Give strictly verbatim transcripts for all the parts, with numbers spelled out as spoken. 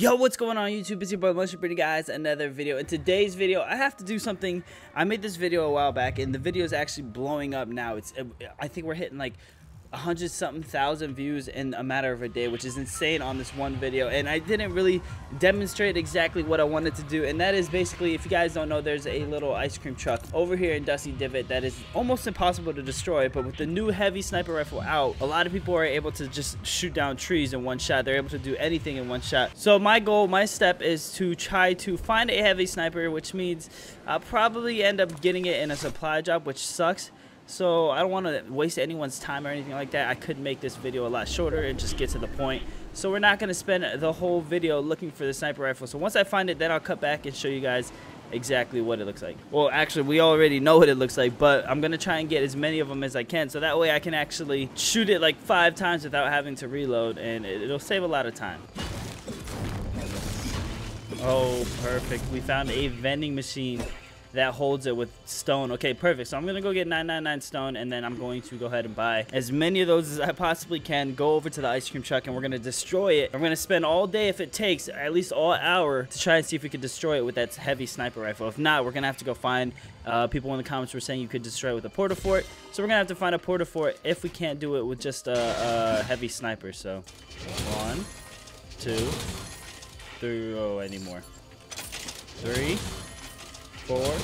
Yo, what's going on YouTube? It's your boy Motion Pretty Guys, another video. In today's video, I have to do something. I made this video a while back and the video is actually blowing up now. It's I think we're hitting like a hundred something thousand views in a matter of a day, which is insane on this one video. And I didn't really demonstrate exactly what I wanted to do, and that is basically, if you guys don't know, there's a little ice cream truck over here in Dusty Divot that is almost impossible to destroy, but with the new heavy sniper rifle out, a lot of people are able to just shoot down trees in one shot. They're able to do anything in one shot. So my goal, my step, is to try to find a heavy sniper, which means I'll probably end up getting it in a supply drop, which sucks. So I don't want to waste anyone's time or anything like that. I could make this video a lot shorter and just get to the point. So we're not going to spend the whole video looking for the sniper rifle. So once I find it, then I'll cut back and show you guys exactly what it looks like. Well, actually, we already know what it looks like, but I'm going to try and get as many of them as I can. So that way I can actually shoot it like five times without having to reload, and it'll save a lot of time. Oh, perfect. We found a vending machine that holds it with stone. Okay, perfect. So I'm gonna go get nine nine nine stone, and then I'm going to go ahead and buy as many of those as I possibly can, go over to the ice cream truck, and we're gonna destroy it. I'm gonna spend all day, if it takes, at least all hour, to try and see if we could destroy it with that heavy sniper rifle. If not, we're gonna have to go find uh, people in the comments were saying you could destroy it with a porta fort. So we're gonna have to find a porta fort if we can't do it with just a, a heavy sniper. So one, two, three, oh, anymore. Three, four,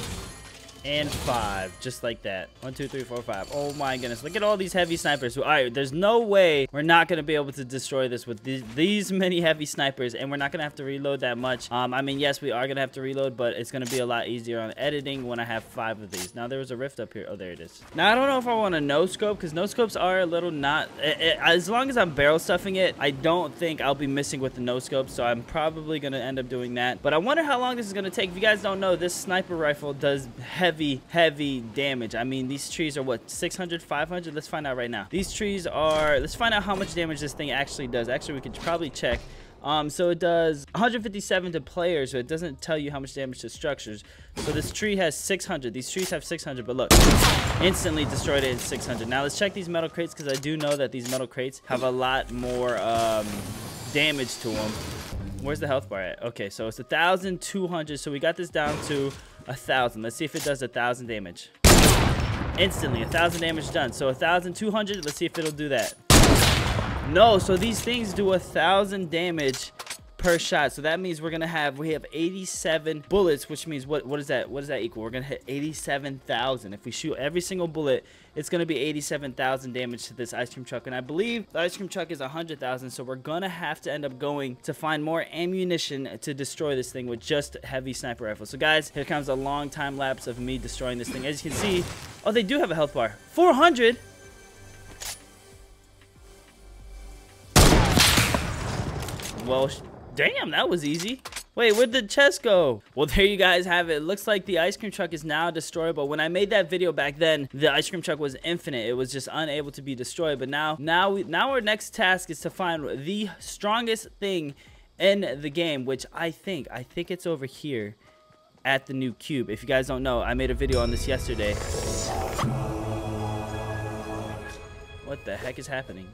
and five, just like that. One, two, three, four, five. Oh my goodness, look at all these heavy snipers. All right, there's no way we're not going to be able to destroy this with these, these many heavy snipers, and we're not going to have to reload that much. um I mean, yes, we are going to have to reload, but it's going to be a lot easier on editing when I have five of these. Now there was a rift up here. Oh, there it is. Now I don't know if I want a no scope, because no scopes are a little not it, it, as long as I'm barrel stuffing it, I don't think I'll be missing with the no scope, so I'm probably going to end up doing that. But I wonder how long this is going to take. If you guys don't know, this sniper rifle does heavy Heavy, heavy damage. I mean, these trees are what, six hundred, five hundred? Let's find out right now. These trees are, let's find out how much damage this thing actually does. Actually, we could probably check. Um, so it does one hundred fifty-seven to players, so it doesn't tell you how much damage to structures. So this tree has six hundred. These trees have six hundred, but look, instantly destroyed it in six hundred. Now let's check these metal crates, because I do know that these metal crates have a lot more um, damage to them. Where's the health bar at? Okay, so it's one thousand two hundred, so we got this down to a thousand. Let's see if it does a thousand damage instantly. A thousand damage done. So a thousand two hundred. Let's see if it'll do that. No, so these things do a thousand damage per shot. So that means we're gonna have we have eighty-seven bullets, which means what what is that what does that equal? We're gonna hit eighty-seven thousand. If we shoot every single bullet, it's gonna be eighty-seven thousand damage to this ice cream truck. And I believe the ice cream truck is one hundred thousand, so we're gonna have to end up going to find more ammunition to destroy this thing with just heavy sniper rifle. So guys, here comes a long time lapse of me destroying this thing. As you can see, oh, they do have a health bar. Four hundred. Well, damn, that was easy. Wait, where'd the chest go? Well, there you guys have it. It looks like the ice cream truck is now destroyable. When I made that video back then, the ice cream truck was infinite. It was just unable to be destroyed. But now, now, we, now our next task is to find the strongest thing in the game, which I think, I think it's over here at the new cube. If you guys don't know, I made a video on this yesterday. What the heck is happening?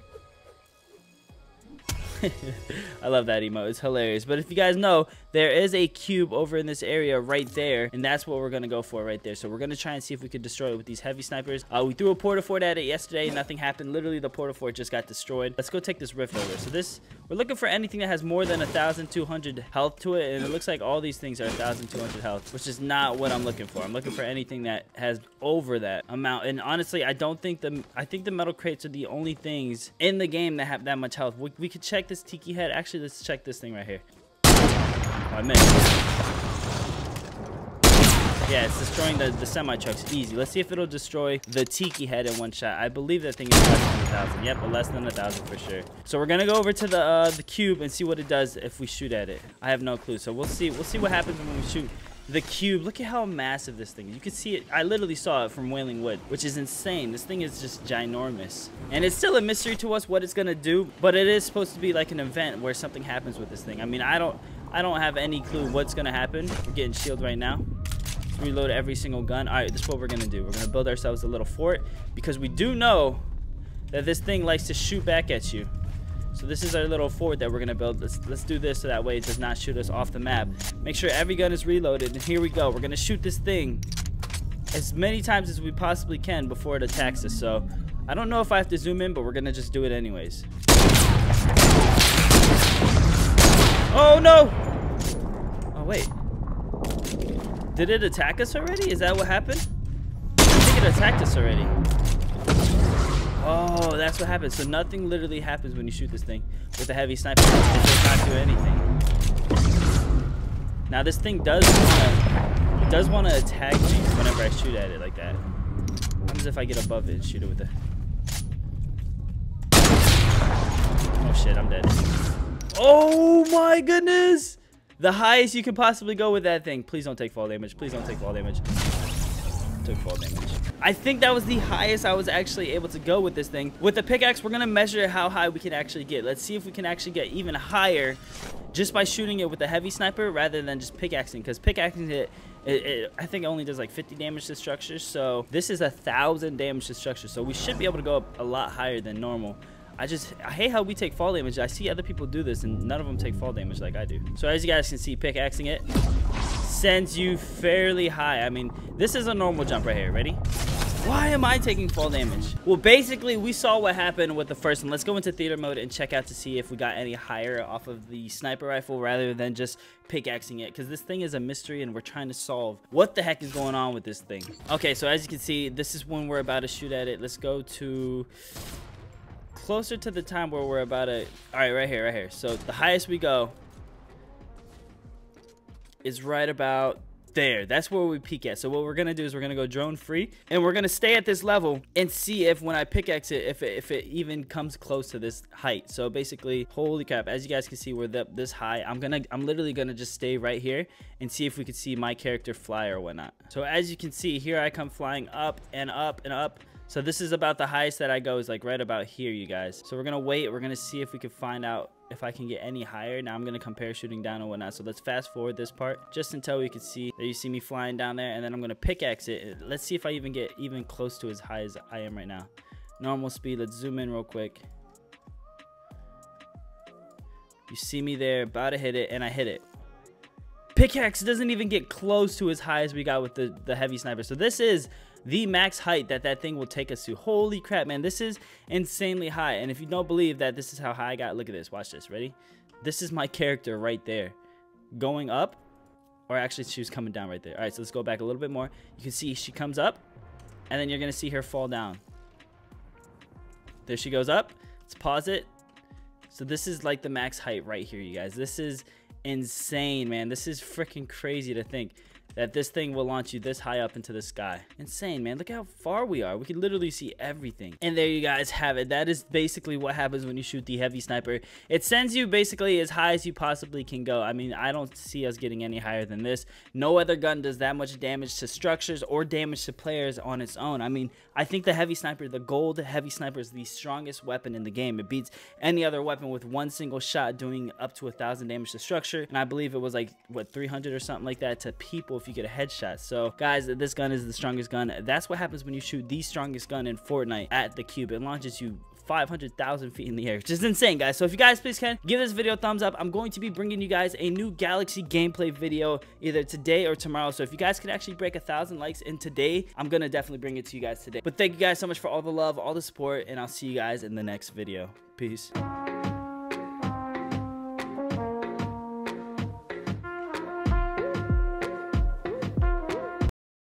I love that emote. It's hilarious. But if you guys know, there is a cube over in this area right there, and that's what we're going to go for right there. So we're going to try and see if we could destroy it with these heavy snipers. Uh, we threw a porta fort at it yesterday. Nothing happened. Literally, the porta fort just got destroyed. Let's go take this rift over. So this, we're looking for anything that has more than one thousand two hundred health to it, and it looks like all these things are one thousand two hundred health, which is not what I'm looking for. I'm looking for anything that has over that amount. And honestly, I don't think the, I think the metal crates are the only things in the game that have that much health. We, we could check this tiki head. Actually, let's check this thing right here. Oh, I missed. Yeah, it's destroying the, the semi trucks. Easy. Let's see if it'll destroy the tiki head in one shot. I believe that thing is less than a thousand. Yep, less than a thousand for sure. So we're gonna go over to the uh, the cube and see what it does if we shoot at it. I have no clue. So we'll see. We'll see what happens when we shoot the cube. Look at how massive this thing is. You can see it. I literally saw it from Wailing Wood, which is insane. This thing is just ginormous, and it's still a mystery to us what it's gonna do, but it is supposed to be like an event where something happens with this thing. I mean, I don't I don't have any clue what's gonna happen. We're getting shielded right now. Reload every single gun. All right, this is what we're gonna do. We're gonna build ourselves a little fort, because we do know that this thing likes to shoot back at you. So this is our little fort that we're going to build. Let's, let's do this so that way it does not shoot us off the map. Make sure every gun is reloaded. And here we go. We're going to shoot this thing as many times as we possibly can before it attacks us. So I don't know if I have to zoom in, but we're going to just do it anyways. Oh, no. Oh, wait. Did it attack us already? Is that what happened? I think it attacked us already. Oh, that's what happens. So nothing literally happens when you shoot this thing with a heavy sniper. It does not do anything. Now this thing does wanna, it does want to attack me whenever I shoot at it like that. What happens if I get above it and shoot it with a... Oh shit, I'm dead. Oh my goodness! The highest you could possibly go with that thing. Please don't take fall damage. Please don't take fall damage. Took fall damage. I think that was the highest I was actually able to go with this thing. With the pickaxe, we're gonna measure how high we can actually get. Let's see if we can actually get even higher just by shooting it with a heavy sniper rather than just pickaxing, because pickaxing it, it, it I think it only does like fifty damage to structures. So this is a thousand damage to structures, so we should be able to go up a lot higher than normal. I just, I hate how we take fall damage. I see other people do this and none of them take fall damage like I do. So as you guys can see, pickaxing it sends you fairly high. I mean, this is a normal jump right here. Ready? Why am I taking fall damage? Well, basically, we saw what happened with the first one. Let's go into theater mode and check out to see if we got any higher off of the sniper rifle rather than just pickaxing it, because this thing is a mystery and we're trying to solve what the heck is going on with this thing. Okay, so as you can see, this is when we're about to shoot at it. Let's go to closer to the time where we're about to... All right, right here, right here. So the highest we go is right about... there. That's where we peek at. So what we're gonna do is we're gonna go drone free and we're gonna stay at this level and see if when I pickaxe it, if it, if it even comes close to this height. So basically, holy crap, as you guys can see, we're this high. I'm gonna I'm literally gonna just stay right here and see if we could see my character fly or whatnot. So as you can see here, I come flying up and up and up. So this is about the highest that I go, is like right about here, you guys. So we're gonna wait, we're gonna see if we can find out if I can get any higher. Now I'm gonna compare shooting down and whatnot. So let's fast forward this part just until we can see that you see me flying down there, and then I'm gonna pickaxe it. Let's see if I even get even close to as high as I am right now. Normal speed, let's zoom in real quick. You see me there, about to hit it, and I hit it. Pickaxe doesn't even get close to as high as we got with the, the heavy sniper. So this is the max height that that thing will take us to. Holy crap, man, this is insanely high. And if you don't believe that this is how high I got, look at this, watch this, ready? This is my character right there going up, or actually she was coming down right there. All right, so let's go back a little bit more. You can see she comes up, and then you're gonna see her fall down. There she goes up. Let's pause it. So this is like the max height right here, you guys. This is insane, man. This is freaking crazy to think that this thing will launch you this high up into the sky. Insane, man. Look how far we are. We can literally see everything. And there you guys have it. That is basically what happens when you shoot the heavy sniper. It sends you basically as high as you possibly can go. I mean, I don't see us getting any higher than this. No other gun does that much damage to structures or damage to players on its own. I mean, I think the heavy sniper, the gold heavy sniper, is the strongest weapon in the game. It beats any other weapon with one single shot, doing up to a thousand damage to structure. And I believe it was like, what, three hundred or something like that to people if you get a headshot. So guys, this gun is the strongest gun. That's what happens when you shoot the strongest gun in Fortnite at the cube. It launches you five hundred thousand feet in the air, which is insane, guys. So if you guys please can give this video a thumbs up. I'm going to be bringing you guys a new Galaxy gameplay video either today or tomorrow. So if you guys can actually break a thousand likes in today, I'm gonna definitely bring it to you guys today. But thank you guys so much for all the love, all the support, and I'll see you guys in the next video. Peace.